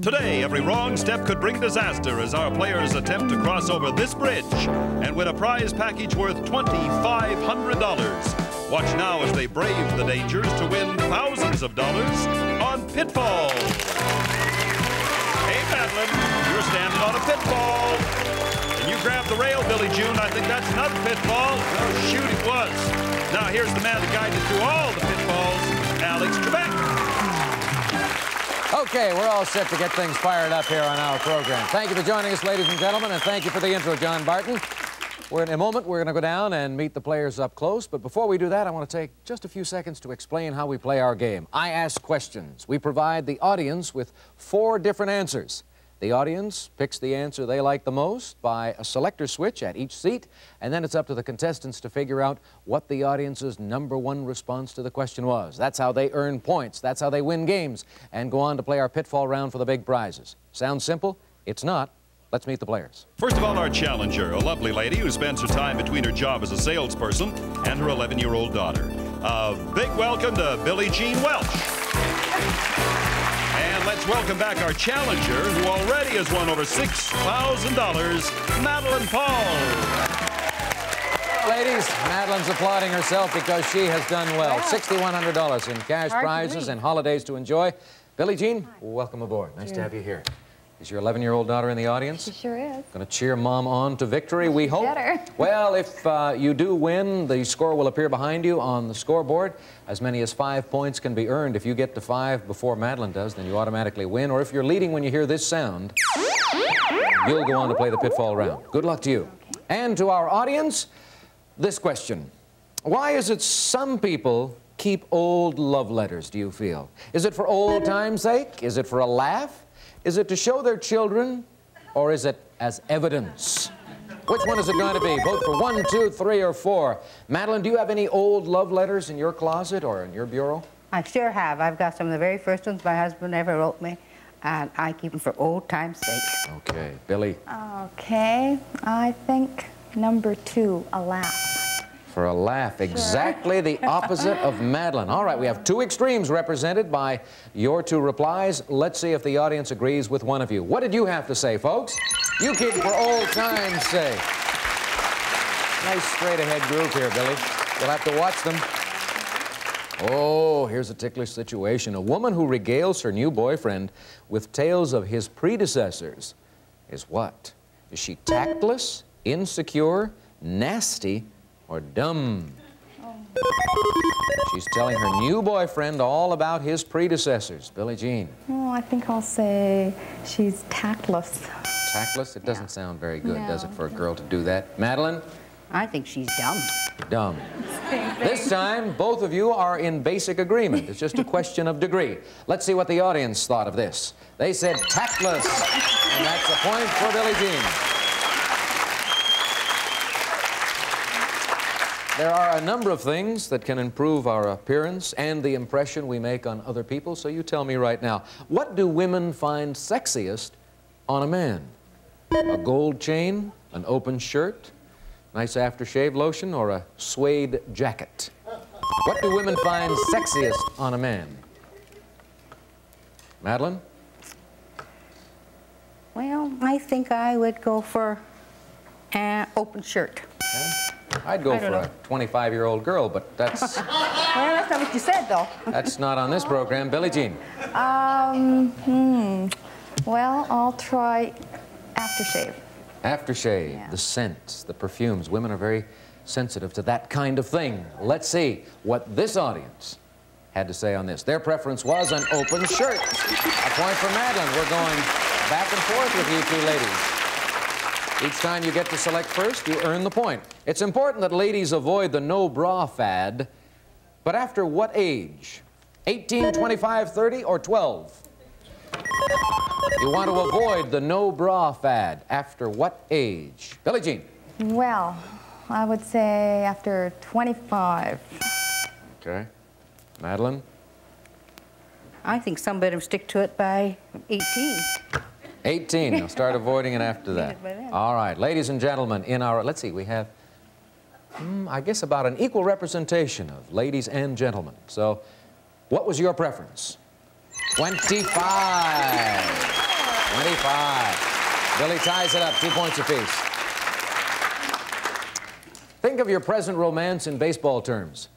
Today, every wrong step could bring disaster as our players attempt to cross over this bridge and win a prize package worth $2,500. Watch now as they brave the dangers to win thousands of dollars on Pitfall. Hey, Madeline, you're standing on a pitfall. Can you grab the rail, Billie June? I think that's another pitfall. Oh, shoot, it was. Now, here's the man that guided through all the pitfalls, Alex Trebek. Okay, we're all set to get things fired up here on our program. Thank you for joining us, ladies and gentlemen, and thank you for the intro, John Barton. In a moment, we're going to go down and meet the players up close, but before we do that, I want to take just a few seconds to explain how we play our game. I ask questions. We provide the audience with 4 different answers. The audience picks the answer they like the most by a selector switch at each seat, and then it's up to the contestants to figure out what the audience's #1 response to the question was. That's how they earn points. That's how they win games and go on to play our pitfall round for the big prizes. Sounds simple? It's not. Let's meet the players. First of all, our challenger, a lovely lady who spends her time between her job as a salesperson and her 11-year-old daughter. A big welcome to Billie Jean Welsh. And let's welcome back our challenger, who already has won over $6,000, Madeline Paul. Ladies, Madeline's applauding herself because she has done well. Wow. $6,100 in cash prizes and holidays to enjoy. Billie Jean, welcome aboard. Nice to have you here. Is your 11-year-old daughter in the audience? She sure is. Going to cheer Mom on to victory, we hope. Better. Well, if you do win, the score will appear behind you on the scoreboard. As many as 5 points can be earned. If you get to 5 before Madeline does, then you automatically win. Or if you're leading when you hear this sound, you'll go on to play the pitfall round. Good luck to you. Okay. And to our audience, this question. Why is it some people keep old love letters, do you feel? Is it for old time's sake? Is it for a laugh? Is it to show their children, or is it as evidence? Which one is it going to be? Vote for 1, 2, 3, or 4. Madeline, do you have any old love letters in your closet or in your bureau? I sure have. I've got some of the very first ones my husband ever wrote me, and I keep them for old time's sake. Okay, Billie. Okay, I think number 2, a laugh. For a laugh, sure. Exactly the opposite of Madeline. All right, we have 2 extremes represented by your 2 replies. Let's see if the audience agrees with one of you. What did you have to say, folks? You keep for old time's sake. Nice straight-ahead groove here, Billie. You'll have to watch them. Oh, here's a ticklish situation. A woman who regales her new boyfriend with tales of his predecessors is what? Is she tactless, insecure, nasty, or dumb? Oh. She's telling her new boyfriend all about his predecessors. Billie Jean. Oh, I think I'll say she's tactless. Tactless? It doesn't sound very good, does it, for a girl to do that? Madeline? I think she's dumb. Dumb. This time, both of you are in basic agreement. It's just a question of degree. Let's see what the audience thought of this. They said tactless, and that's a point for Billie Jean. There are a number of things that can improve our appearance and the impression we make on other people, so you tell me right now, what do women find sexiest on a man? A gold chain, an open shirt, nice aftershave lotion, or a suede jacket? What do women find sexiest on a man? Madeline? Well, I think I would go for an open shirt. Okay. I'd go for a 25-year-old girl, but that's... Well, that's not what you said, though. That's not on this program. Billie Jean. Well, I'll try aftershave. Aftershave, the scents, the perfumes. Women are very sensitive to that kind of thing. Let's see what this audience had to say on this. Their preference was an open shirt. A point for Madeline. We're going back and forth with you 2 ladies. Each time you get to select first, you earn the point. It's important that ladies avoid the no-bra fad, but after what age? 18, 25, 30, or 12? You want to avoid the no-bra fad. After what age? Billie Jean. Well, I would say after 25. Okay. Madeline? I think some better stick to it by 18. 18. I'll start avoiding it after that. All right, ladies and gentlemen, in our, let's see, we have, I guess about an equal representation of ladies and gentlemen. So, what was your preference? 25. 5. Billy ties it up, 2 points apiece. Think of your present romance in baseball terms.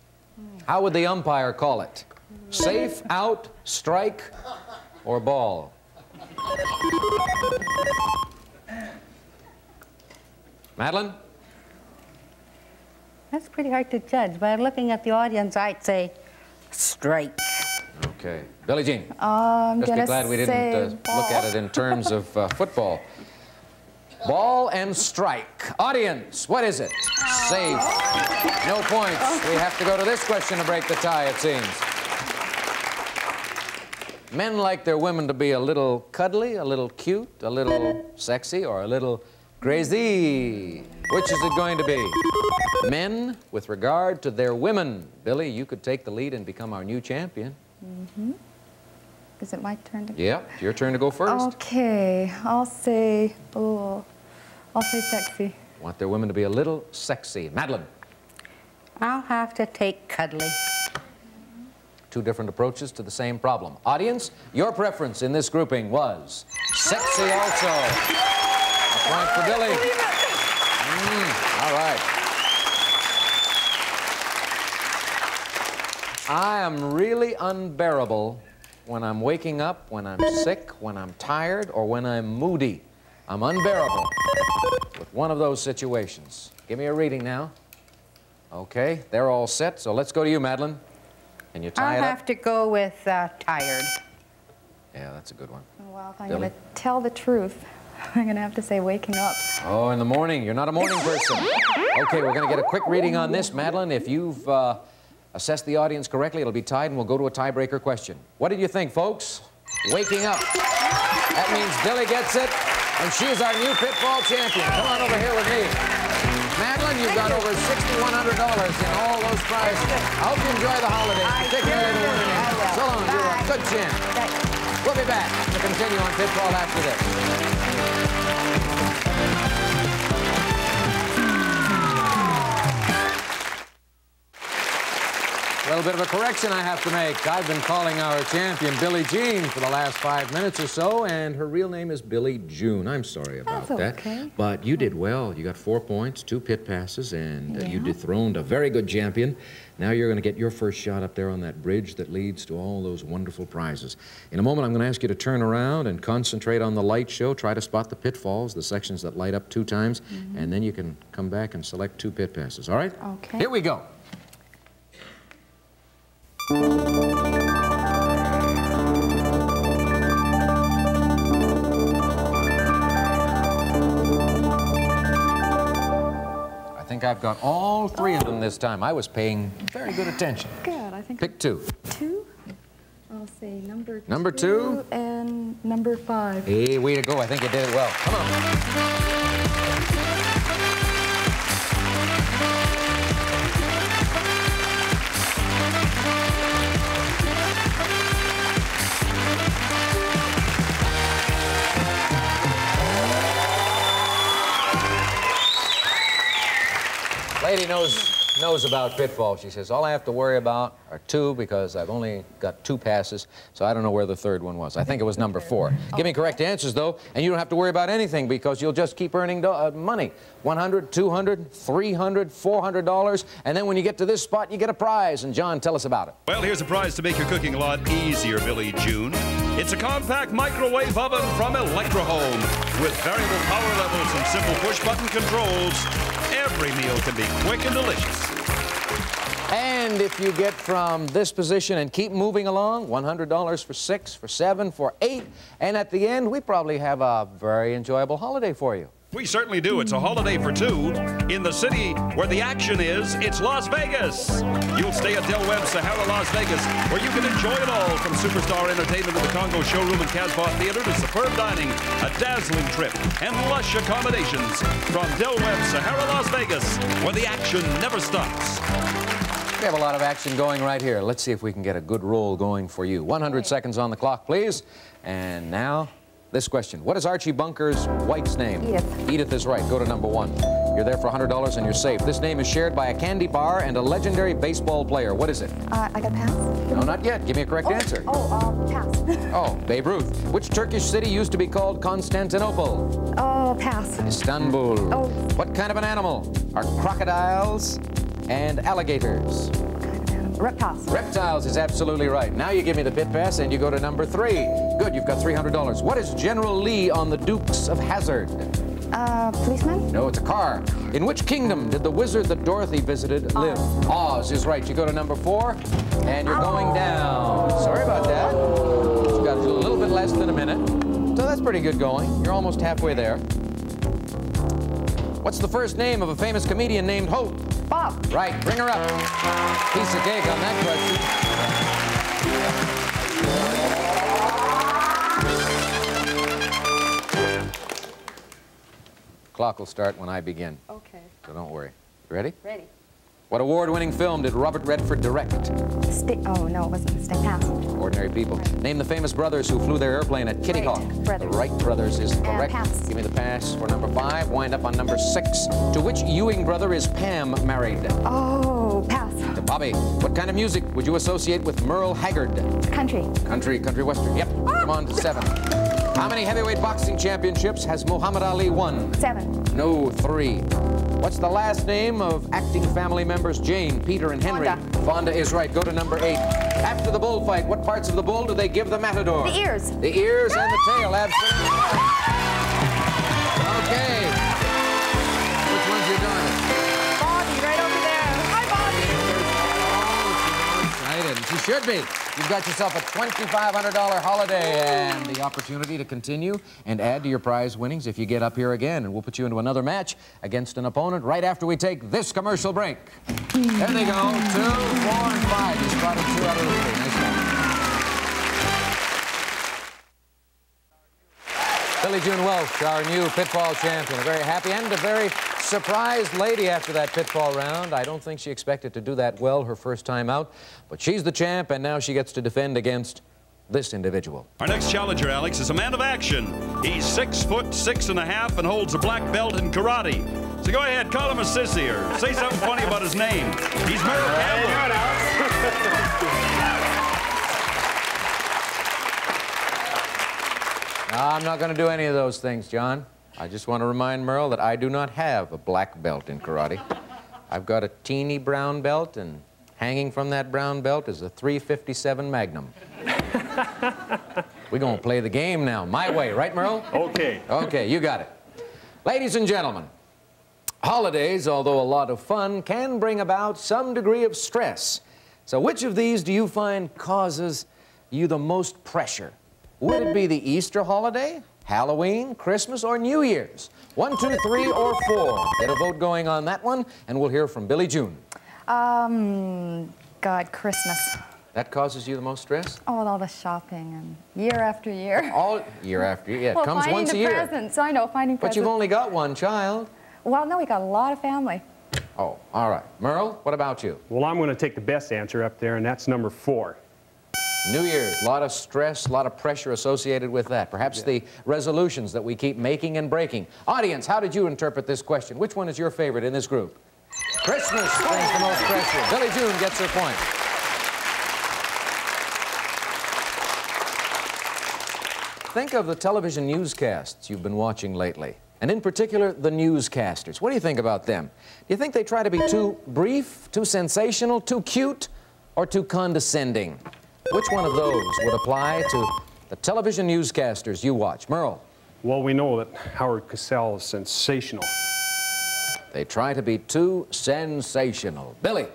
How would the umpire call it? Safe, out, strike, or ball? Madeline? That's pretty hard to judge. By looking at the audience, I'd say strike. Okay. Billie Jean. Just be glad we didn't look at it in terms of football. Ball and strike. Audience, what is it? Safe. No points. We have to go to this question to break the tie, it seems. Men like their women to be a little cuddly, a little cute, a little sexy, or a little crazy. Which is it going to be? Men with regard to their women. Billy, you could take the lead and become our new champion. Mm-hmm. Is it my turn to go? Yeah, your turn to go first. Okay, I'll say sexy. Want their women to be a little sexy. Madeline? I'll have to take cuddly. Two different approaches to the same problem. Audience, your preference in this grouping was sexy also. A point for Billy. All right. I am really unbearable when I'm waking up, when I'm sick, when I'm tired, or when I'm moody. I'm unbearable with one of those situations. Give me a reading now. Okay, they're all set, so let's go to you, Madeline. Can you tie it up? I'll have to go with tired. Yeah, that's a good one. Well, if I'm going to tell the truth, I'm going to have to say waking up. Oh, in the morning. You're not a morning person. Okay, we're going to get a quick reading on this, Madeline. If you've... assess the audience correctly, it'll be tied, and we'll go to a tiebreaker question. What did you think, folks? Waking up. That means Billy gets it, and she's our new Pitfall champion. Come on over here with me. Madeline, you've got over $6,100 in all those prizes. I hope you enjoy the holidays, particularly the women. So long, you're a good champ. We'll be back to continue on Pitfall after this. A little bit of a correction I have to make. I've been calling our champion Billie Jean for the last 5 minutes or so, and her real name is Billie June. I'm sorry about that. Okay. But you did well. You got 4 points, 2 pit passes, and you dethroned a very good champion. Now you're going to get your first shot up there on that bridge that leads to all those wonderful prizes. In a moment, I'm going to ask you to turn around and concentrate on the light show. Try to spot the pitfalls, the sections that light up 2 times, and then you can come back and select 2 pit passes. All right? Okay. Here we go. I think I've got all 3 of them this time. I was paying very good attention. Good, I think. Pick 2. 2? I'll say number 2. Number 2? And number 5. Hey, way to go. I think you did it well. Come on. Lady knows about Pitfall. She says, all I have to worry about are 2 because I've only got 2 passes, so I don't know where the 3rd one was. I think it was number 4. Give me correct answers, though, and you don't have to worry about anything because you'll just keep earning money. $100, $200, $300, $400, and then when you get to this spot, you get a prize. And, John, tell us about it. Well, here's a prize to make your cooking a lot easier, Billie June. It's a compact microwave oven from Electro Home with variable power levels and simple push-button controls. Every meal can be quick and delicious. And if you get from this position and keep moving along, $100 for 6, for 7, for 8, and at the end, we probably have a very enjoyable holiday for you. We certainly do. It's a holiday for 2. In the city where the action is, it's Las Vegas. You'll stay at Del Webb, Sahara, Las Vegas, where you can enjoy it all from superstar entertainment to the Congo Showroom and Casbah Theater to superb dining, a dazzling trip, and lush accommodations from Del Webb, Sahara, Las Vegas, where the action never stops. We have a lot of action going right here. Let's see if we can get a good roll going for you. 100 seconds on the clock, please. And now... this question. What is Archie Bunker's wife's name? Edith. Edith is right. Go to number 1. You're there for $100 and you're safe. This name is shared by a candy bar and a legendary baseball player. What is it? I got pass. No, not yet. Give me a correct answer. Pass. Babe Ruth. Which Turkish city used to be called Constantinople? Pass. Istanbul. What kind of an animal are crocodiles and alligators? Reptiles. Reptiles is absolutely right. Now you give me the pit pass and you go to number 3. Good, you've got $300. What is General Lee on the Dukes of Hazzard? Policeman? No, it's a car. In which kingdom did the wizard that Dorothy visited live? Oz is right. You go to number 4 and you're going down. Sorry about that. You've got a little bit less than a minute. So that's pretty good going. You're almost halfway there. What's the first name of a famous comedian named Hope? Bob. Right, bring her up. Piece of cake on that question. Clock will start when I begin. Okay. So don't worry. Ready? Ready. What award-winning film did Robert Redford direct? No, it wasn't a mistake. Pass. Ordinary People. Right. Name the famous brothers who flew their airplane at Kitty Hawk. The Wright brothers is correct. Pass. Give me the pass for number 5. Wind up on number 6. To which Ewing brother is Pam married? Pass. To Bobby. What kind of music would you associate with Merle Haggard? Country. Country. Country western. Yep. Come on to 7. How many heavyweight boxing championships has Muhammad Ali won? 7. No, 3. What's the last name of acting family members Jane, Peter, and Henry? Fonda. Fonda is right. Go to number 8. After the bullfight, what parts of the bull do they give the matador? The ears. The ears and the tail, absolutely. Okay. Which one's your daughter? Bobby, right over there. Hi, Bobby. Oh, she's excited. She should be. You've got yourself a $2,500 holiday and the opportunity to continue and add to your prize winnings if you get up here again. And we'll put you into another match against an opponent right after we take this commercial break. There they go. 2, 4, and 5. You spotted 2 out of the 3. Nice one. Billie June Welsh, our new Pitfall champion. A very happy and a very surprised lady after that Pitfall round. I don't think she expected to do that well her first time out, but she's the champ, and now she gets to defend against this individual. Our next challenger, Alex, is a man of action. He's 6'6½" and holds a black belt in karate. So go ahead, call him a sissy or say something funny about his name. He's Merle Campbell. I'm not going to do any of those things, John. I just want to remind Merle that I do not have a black belt in karate. I've got a teeny brown belt, and hanging from that brown belt is a .357 Magnum. We're going to play the game now. My way, right, Merle? Okay. Okay, you got it. Ladies and gentlemen, holidays, although a lot of fun, can bring about some degree of stress. So which of these do you find causes you the most pressure? Would it be the Easter holiday, Halloween, Christmas, or New Year's? 1, 2, 3, or 4. Get a vote going on that one, and we'll hear from Billie June. God, Christmas. That causes you the most stress? Oh, and all the shopping, and year after year. All year after year, yeah. Well, it comes once a year. Finding the presents, I know, finding presents. But you've only got one child. Well, no, we got a lot of family. Oh, all right. Merle, what about you? Well, I'm going to take the best answer up there, and that's number 4. New Year's, a lot of stress, a lot of pressure associated with that. Perhaps the resolutions that we keep making and breaking. Audience, how did you interpret this question? Which one is your favorite in this group? Christmas brings the most pressure. Billie June gets her point. Think of the television newscasts you've been watching lately, and in particular, the newscasters. What do you think about them? Do you think they try to be too brief, too sensational, too cute, or too condescending? Which one of those would apply to the television newscasters you watch? Merle? Well, we know that Howard Cosell is sensational. They try to be too sensational. Billie?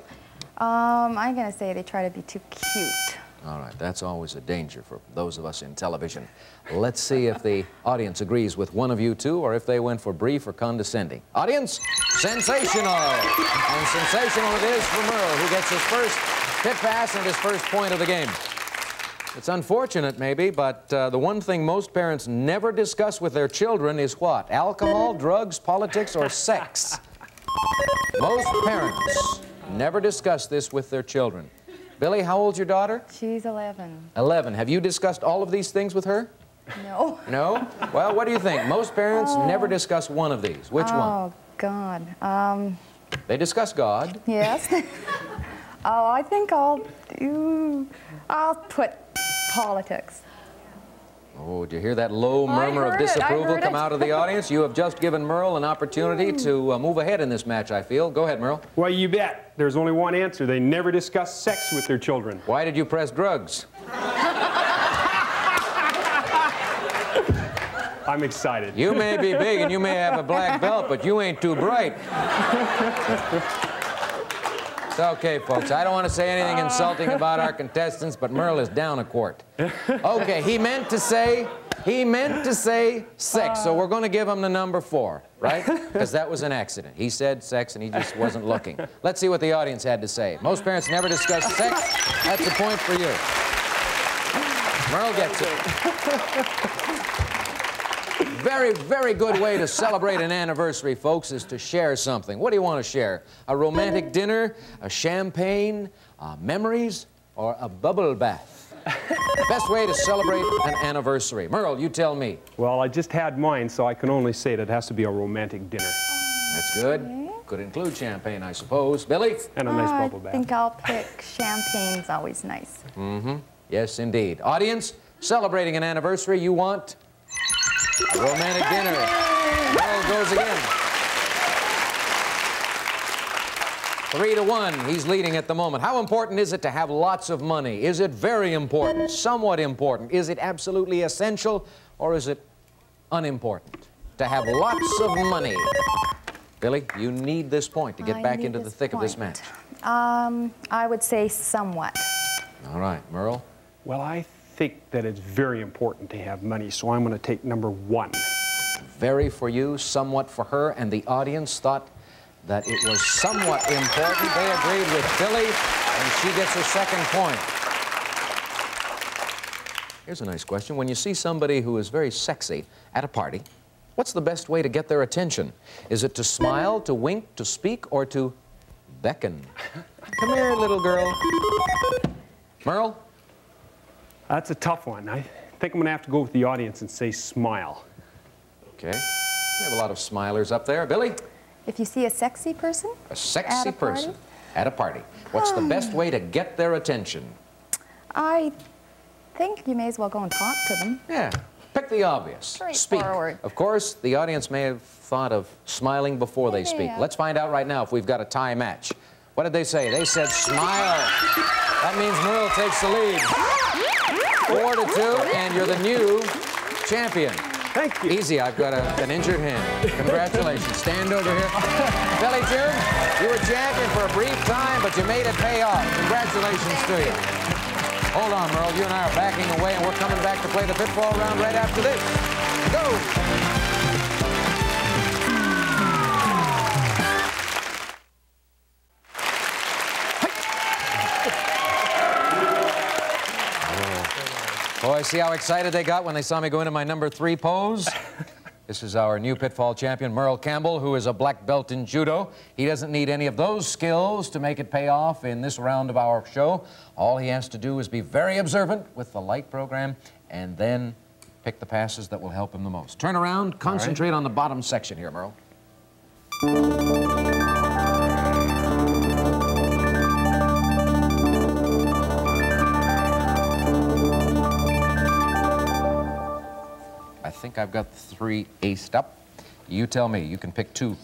I'm going to say they try to be too cute. All right, that's always a danger for those of us in television. Let's see if the audience agrees with one of you two or if they went for brief or condescending. Audience? Sensational! And sensational it is for Merle, who gets his first pit pass and his first point of the game. It's unfortunate, maybe, but the one thing most parents never discuss with their children is what? Alcohol, drugs, politics, or sex? Most parents never discuss this with their children. Billie, how old's your daughter? She's 11. 11. Have you discussed all of these things with her? No. No? Well, what do you think? Most parents never discuss one of these. Which one? God. They discuss God. Yes. Oh, I think I'll put politics. Oh, did you hear that low murmur of disapproval come out of the audience? You have just given Merle an opportunity to move ahead in this match, I feel. Go ahead, Merle. Well, you bet. There's only one answer. They never discuss sex with their children. Why did you press drugs? I'm excited. You may be big and you may have a black belt, but you ain't too bright. Okay, folks, I don't want to say anything insulting about our contestants, but Merle is down a quart. Okay, he meant to say sex, so we're going to give him the number 4, right? Because that was an accident. He said sex, and he just wasn't looking. Let's see what the audience had to say. Most parents never discuss sex. That's a point for you. Merle gets it. Very, very good way to celebrate an anniversary, folks, is to share something. What do you want to share? A romantic dinner, a champagne, memories, or a bubble bath? The best way to celebrate an anniversary. Merle, you tell me. Well, I just had mine, so I can only say that it has to be a romantic dinner. That's good. Could include champagne, I suppose. Billy? And a nice bubble bath. I think I'll pick champagne's always nice. Mm-hmm. Yes, indeed. Audience, celebrating an anniversary, you want... a romantic dinner. Merle goes again. 3-1, he's leading at the moment. How important is it to have lots of money? Is it very important, somewhat important? Is it absolutely essential, or is it unimportant? To have lots of money. Billy, you need this point to get back into the thick of this match. I would say somewhat. All right, Merle? Well, I think that it's very important to have money, so I'm going to take number 1. Very for you, somewhat for her, and the audience thought that it was somewhat important. They agreed with Billy, and she gets her second point. Here's a nice question. When you see somebody who is very sexy at a party, what's the best way to get their attention? Is it to smile, to wink, to speak, or to beckon? Come here, little girl. Merle? That's a tough one. I think I'm going to have to go with the audience and say smile. Okay. We have a lot of smilers up there. Billy? If you see a sexy person? A sexy person at a party. What's the best way to get their attention? I think you may as well go and talk to them. Yeah. Pick the obvious. Speak. Of course, the audience may have thought of smiling before they speak. Yeah. Let's find out right now if we've got a tie match. What did they say? They said smile. That means Merle takes the lead. 4-2, and you're the new champion. Thank you. Easy, I've got an injured hand. Congratulations. Stand over here. Billie June, you were champion for a brief time, but you made it pay off. Congratulations to you. Hold on, Merle. You and I are backing away, and we're coming back to play the pitfall round right after this. Go! Boy, see how excited they got when they saw me go into my number 3 pose? This is our new pitfall champion, Merle Campbell, who is a black belt in judo. He doesn't need any of those skills to make it pay off in this round of our show. All he has to do is be very observant with the light program and then pick the passes that will help him the most. Turn around, concentrate on the bottom section here, Merle. I think I've got 3 aced up. You tell me. You can pick 2.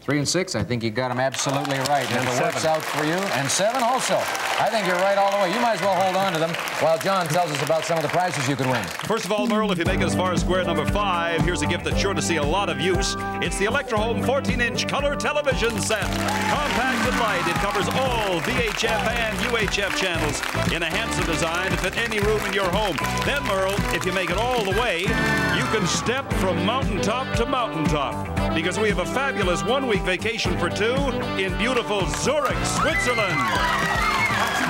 3 and 6, I think you got them absolutely right. And it works out for you. And 7 also. I think you're right all the way. You might as well hold on to them while John tells us about some of the prizes you can win. First of all, Merle, if you make it as far as square number 5, here's a gift that's sure to see a lot of use. It's the Electro Home 14-inch color television set. Compact and light, it covers all VHF and UHF channels in a handsome design to fit any room in your home. Then, Merle, if you make it all the way, you can step from mountaintop to mountaintop because we have a fabulous one-week vacation for 2 in beautiful Zurich, Switzerland.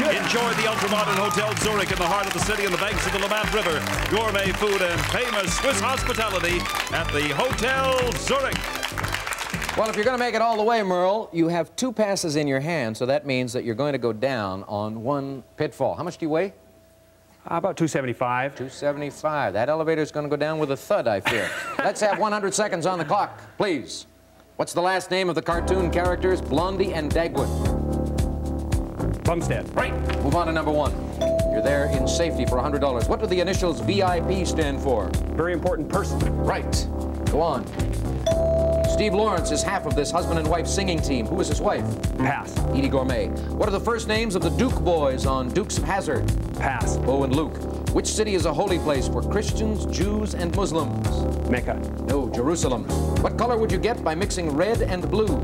Enjoy the ultramodern Hotel Zurich in the heart of the city on the banks of the Lamant River. Gourmet food and famous Swiss hospitality at the Hotel Zurich. Well, if you're going to make it all the way, Merle, you have 2 passes in your hand, so that means that you're going to go down on 1 pitfall. How much do you weigh? About 275. 275. That elevator's going to go down with a thud, I fear. Let's have 100 seconds on the clock, please. What's the last name of the cartoon characters Blondie and Dagwood? Bumstead. Right. Move on to number one. You're there in safety for $100. What do the initials VIP stand for? Very important person. Right. Go on. Steve Lawrence is half of this husband and wife singing team. Who is his wife? Pass. Edie Gourmet. What are the first names of the Duke boys on Dukes of Hazzard? Pass. Bo and Luke. Which city is a holy place for Christians, Jews, and Muslims? Mecca. No, Jerusalem. What color would you get by mixing red and blue?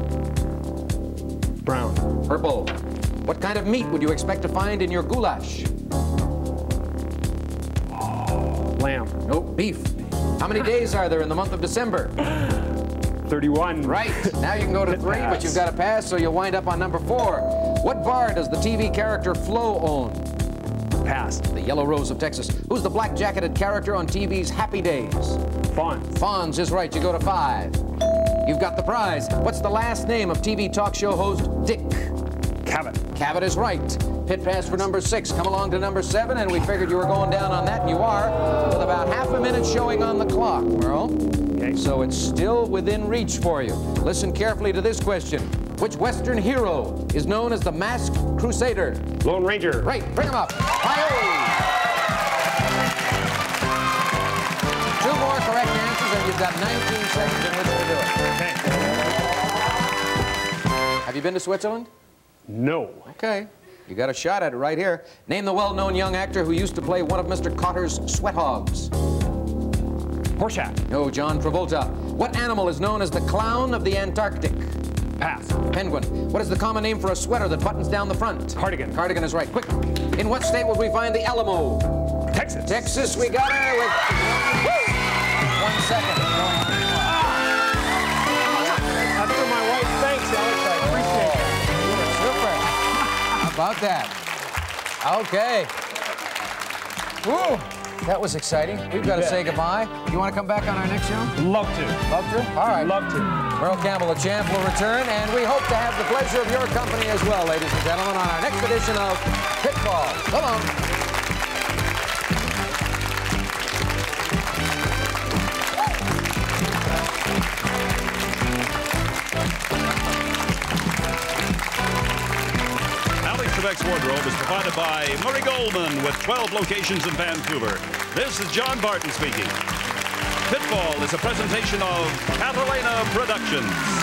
Brown. Purple. What kind of meat would you expect to find in your goulash? Oh, lamb. Nope, beef. How many days are there in the month of December? 31. Right. Now you can go to 3, but you've got to pass, so you'll wind up on number 4. What bar does the TV character Flo own? Pass. The Yellow Rose of Texas. Who's the black-jacketed character on TV's Happy Days? Fonz. Fonz is right. You go to 5. You've got the prize. What's the last name of TV talk show host Dick? Cavett. Cavett is right. Pit pass for number 6. Come along to number 7, and we figured you were going down on that, and you are, with about half a minute showing on the clock, Merle. Okay. So it's still within reach for you. Listen carefully to this question. Which Western hero is known as the Masked Crusader? Lone Ranger. Right, bring him up. Hi-oh! 2 more correct answers, and you've got 19 seconds in which to do it. Okay. Have you been to Switzerland? No. Okay. You got a shot at it right here. Name the well-known young actor who used to play one of Mr. Cotter's sweat hogs. Horshack. No, John Travolta. What animal is known as the clown of the Antarctic? Pass. Penguin. What is the common name for a sweater that buttons down the front? Cardigan. Cardigan is right. Quick. In what state would we find the Alamo? Texas. Texas, we got her with 1 second. I do my wife. Thanks, Alex. I appreciate it. Super. How about that? Okay. Woo! That was exciting. We've got to say goodbye. You want to come back on our next show? Love to. Love to? All right. Love to. Merle Campbell, the champ, will return, and we hope to have the pleasure of your company as well, ladies and gentlemen, on our next edition of Pitfall. So long. Trebek's wardrobe is provided by Murray Goldman with 12 locations in Vancouver. This is John Barton speaking. Pitfall is a presentation of Catalina Productions.